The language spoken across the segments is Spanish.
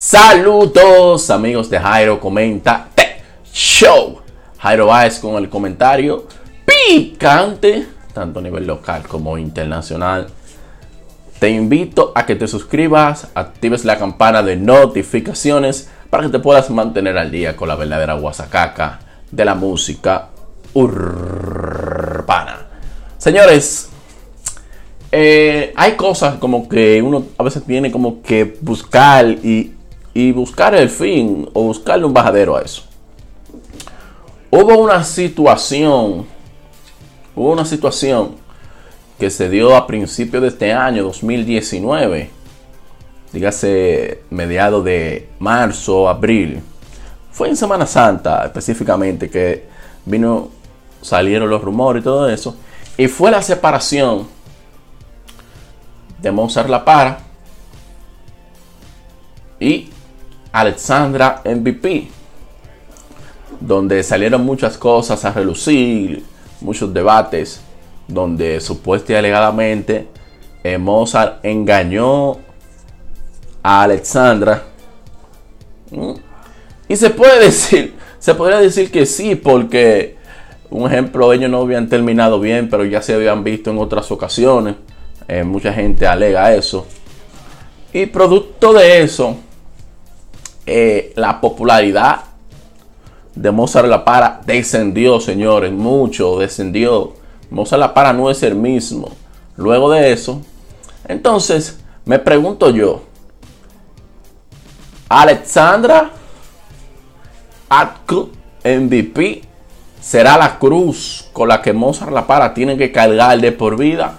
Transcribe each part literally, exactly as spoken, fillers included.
Saludos amigos de Jairo Comenta The Show. Jairo Báez con el comentario picante, tanto a nivel local como internacional. Te invito a que te suscribas, actives la campana de notificaciones para que te puedas mantener al día con la verdadera guasacaca de la música urbana. Señores, eh, hay cosas como que uno a veces tiene como que buscar y Y buscar el fin o buscarle un bajadero a eso. Hubo una situación, hubo una situación que se dio a principios de este año dos mil diecinueve, dígase mediados de marzo, abril. Fue en Semana Santa específicamente que vino, salieron los rumores y todo eso. Y fue la separación de Mozart La Para y Alexandra M V P, donde salieron muchas cosas a relucir, muchos debates, donde supuesta y alegadamente eh, Mozart engañó a Alexandra. ¿Mm? Y se puede decir, se podría decir que sí, porque un ejemplo, ellos no habían terminado bien, pero ya se habían visto en otras ocasiones. Eh, mucha gente alega eso. Y producto de eso, Eh, la popularidad de Mozart La Para descendió, señores, mucho descendió. Mozart La Para no es el mismo luego de eso. Entonces me pregunto yo, Alexandra M V P será la cruz con la que Mozart La Para tiene que cargar de por vida.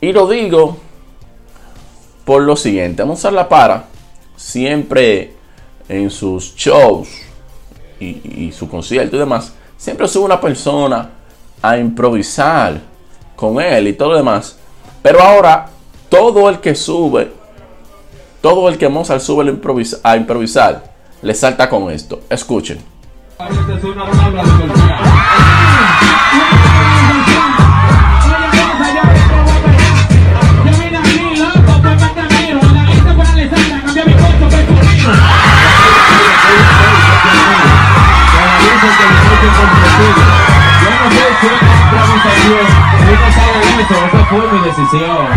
Y lo digo por lo siguiente: Mozart La Para siempre en sus shows y, y su concierto y demás, siempre sube una persona a improvisar con él y todo lo demás. Pero ahora todo el que sube, todo el que Mozart sube a improvisar, le salta con esto. Escuchen. Fue mi decisión.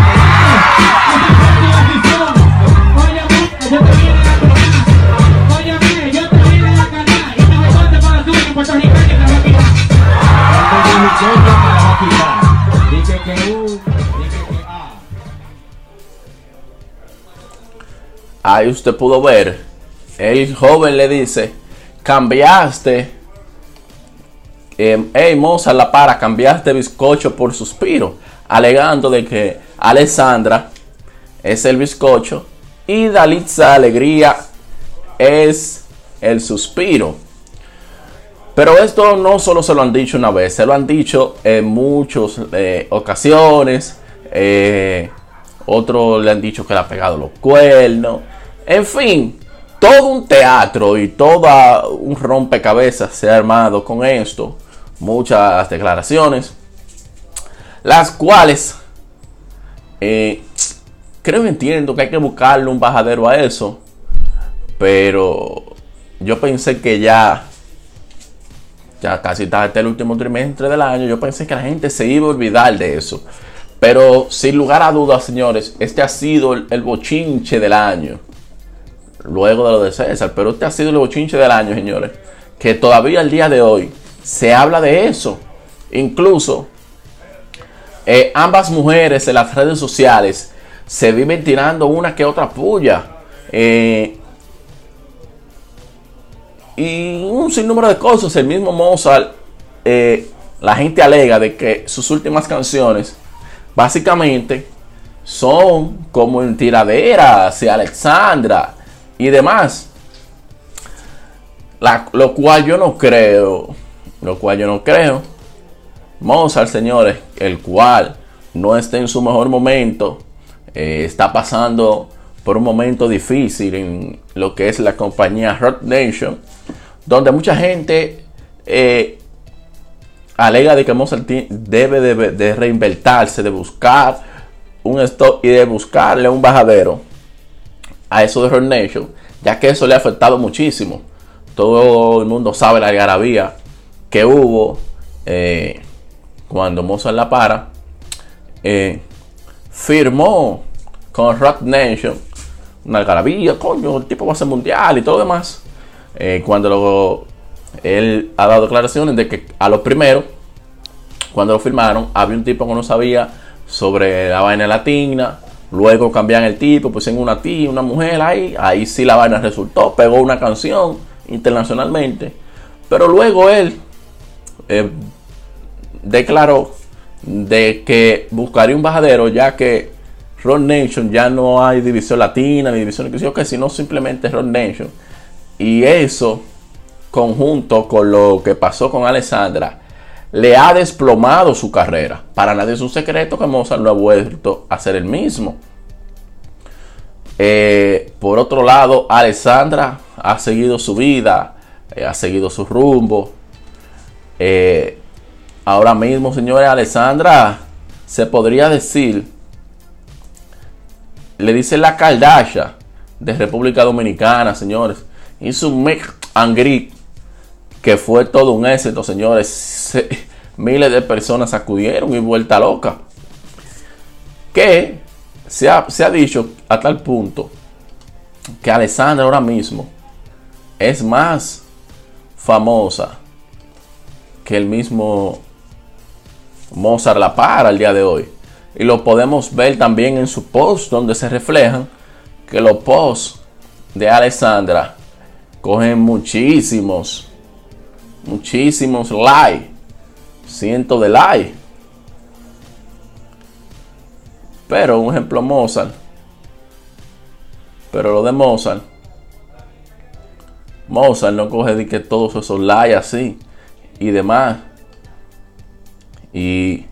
Ahí usted pudo ver, el joven le dice: cambiaste, eh, hey Mozart La Para, cambiaste bizcocho por suspiro, alegando de que Alexandra es el bizcocho y Dalitza Alegría es el suspiro. Pero esto no solo se lo han dicho una vez, se lo han dicho en muchas eh, ocasiones. Eh, otros le han dicho que le ha pegado los cuernos. En fin, todo un teatro y todo un rompecabezas se ha armado con esto. Muchas declaraciones, las cuales eh, creo que entiendo que hay que buscarle un bajadero a eso. Pero yo pensé que ya, ya casi está el último trimestre del año, yo pensé que la gente se iba a olvidar de eso. Pero sin lugar a dudas, señores, este ha sido el, el bochinche del año. Luego de lo de César, pero este ha sido el bochinche del año, señores. Que todavía al día de hoy se habla de eso. Incluso Eh, ambas mujeres en las redes sociales se viven tirando una que otra puya. Eh, y un sinnúmero de cosas. El mismo Mozart, eh, la gente alega de que sus últimas canciones básicamente son como en tiradera hacia Alexandra y demás. La, lo cual yo no creo. Lo cual yo no creo. Mozart, señores, el cual no está en su mejor momento, eh, está pasando por un momento difícil en lo que es la compañía Roc Nation, donde mucha gente eh, alega de que Mozart debe de, de reinventarse, de buscar un stop y de buscarle un bajadero a eso de Roc Nation, ya que eso le ha afectado muchísimo. Todo el mundo sabe la algarabía que hubo eh, cuando Mozart La Para eh, firmó con Roc Nation. Una algarabía, coño, el tipo va a ser mundial y todo lo demás. Eh, cuando lo, él ha dado declaraciones de que a los primeros, cuando lo firmaron, había un tipo que no sabía sobre la vaina latina. Luego cambian el tipo, pusieron una tía, una mujer ahí. Ahí sí la vaina resultó, pegó una canción internacionalmente. Pero luego él eh, declaró de que buscaría un bajadero, ya que Roc Nation ya no hay división latina, ni división que okay, sino simplemente Roc Nation. Y eso, conjunto con lo que pasó con Alexandra, le ha desplomado su carrera. Para nadie es un secreto que Mozart no ha vuelto a ser el mismo. Eh, por otro lado, Alexandra ha seguido su vida, eh, ha seguido su rumbo. Eh, ahora mismo, señores, Alexandra se podría decir, le dice la Kardashian de República Dominicana, señores. Hizo un meet and greet que fue todo un éxito, señores. Se, miles de personas acudieron y vuelta loca. Que se ha, se ha dicho a tal punto que Alexandra ahora mismo es más famosa que el mismo Mozart La Para el día de hoy. Y lo podemos ver también en su post, donde se reflejan que los posts de Alexandra cogen muchísimos, muchísimos likes, cientos de likes. Pero un ejemplo Mozart, pero lo de Mozart, Mozart no coge de que todos esos likes así y demás. Y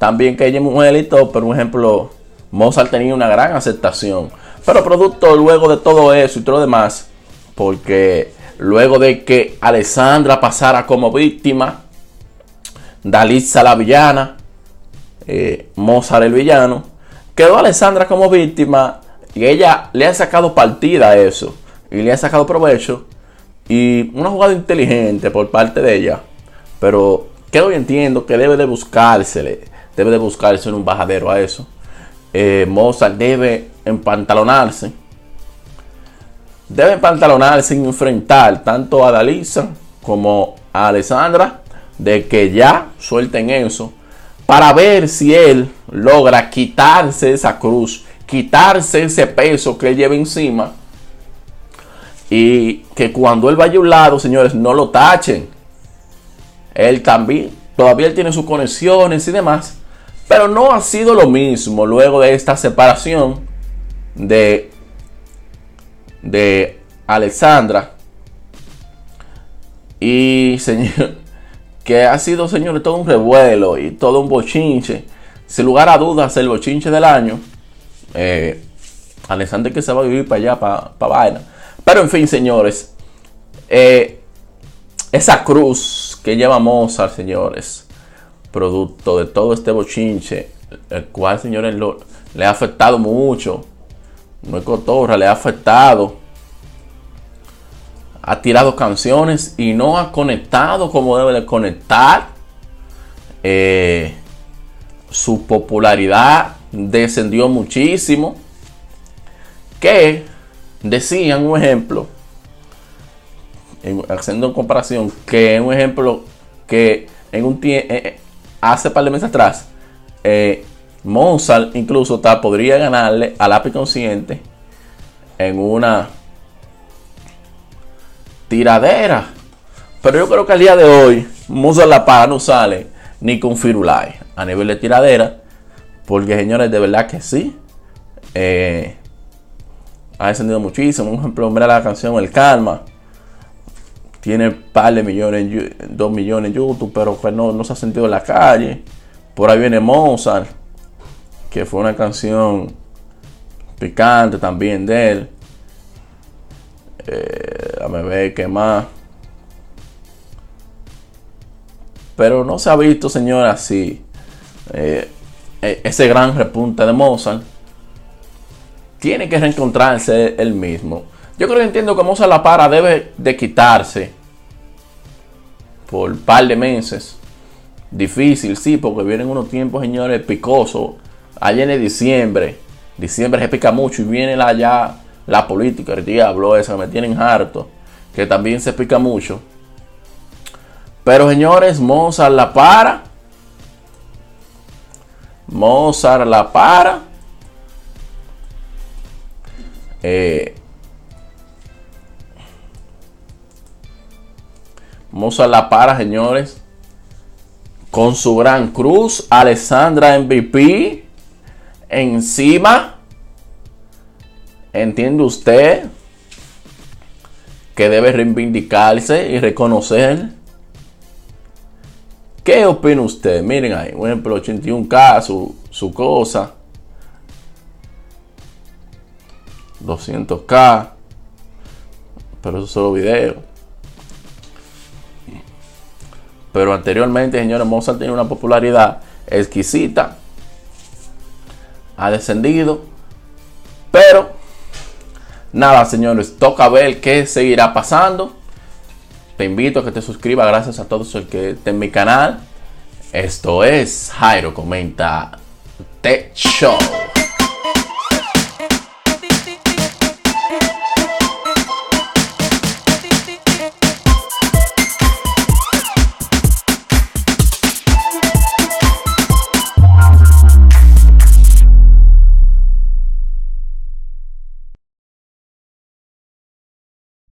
también que ella es mujer y todo, pero un ejemplo, Mozart tenía una gran aceptación. Pero producto luego de todo eso y todo lo demás, porque luego de que Alexandra pasara como víctima, Dalitza la villana, eh, Mozart el villano, quedó Alexandra como víctima y ella le ha sacado partida a eso. Y le ha sacado provecho. Y una jugada inteligente por parte de ella. Pero que hoy entiendo que debe de buscársele. Debe de buscarse en un bajadero a eso. Eh, Mozart debe empantalonarse. Debe empantalonarse sin enfrentar tanto a Dalitza como a Alexandra. De que ya suelten eso. Para ver si él logra quitarse esa cruz. Quitarse ese peso que él lleva encima. Y que cuando él vaya a un lado, señores, no lo tachen. Él también, todavía él tiene sus conexiones y demás. Pero no ha sido lo mismo luego de esta separación de, de Alexandra. Y señor, que ha sido, señores, todo un revuelo y todo un bochinche. Sin lugar a dudas, el bochinche del año. Eh, Alexandra que se va a vivir para allá, para, para vaina. Pero en fin, señores. Eh, esa cruz que lleva Mozart, señores. Producto de todo este bochinche, el cual, señores, lo, le ha afectado mucho. No es cotorra, le ha afectado. Ha tirado canciones y no ha conectado como debe de conectar. Eh, su popularidad descendió muchísimo. Que decían un ejemplo, haciendo comparación, que es un ejemplo que en un tiempo. Eh, Hace par de meses atrás, eh, Mozart incluso ta, podría ganarle al Lápiz Consciente en una tiradera. Pero yo creo que al día de hoy, Mozart La Para no sale ni con Firulai a nivel de tiradera. Porque, señores, de verdad que sí. Eh, ha descendido muchísimo. Un ejemplo, mira la canción El Calma. Tiene un par de millones, dos millones en YouTube, pero pues no, no se ha sentido en la calle. Por ahí viene Mozart, que fue una canción picante también de él. Eh, a ver qué más. Pero no se ha visto, señora, así eh, ese gran repunte de Mozart. Tiene que reencontrarse él mismo. Yo creo que entiendo que Mozart La Para debe de quitarse por un par de meses. Difícil, sí, porque vienen unos tiempos, señores, picosos. Allá en diciembre, diciembre se pica mucho y viene la, ya la política, el diablo, esa me tienen harto, que también se pica mucho. Pero señores, Mozart La Para. Mozart La Para. Eh, Mozart La Para, señores, con su gran cruz, Alexandra M V P encima. ¿Entiende usted que debe reivindicarse y reconocer? ¿Qué opina usted? Miren ahí, por ejemplo, ochenta y uno K, su, su cosa, doscientos K, pero eso es solo video. Pero anteriormente, señores, Mozart tenía una popularidad exquisita, ha descendido, pero nada, señores, toca ver qué seguirá pasando. Te invito a que te suscribas. Gracias a todos los que estén en mi canal. Esto es Jairo Comenta TheShow.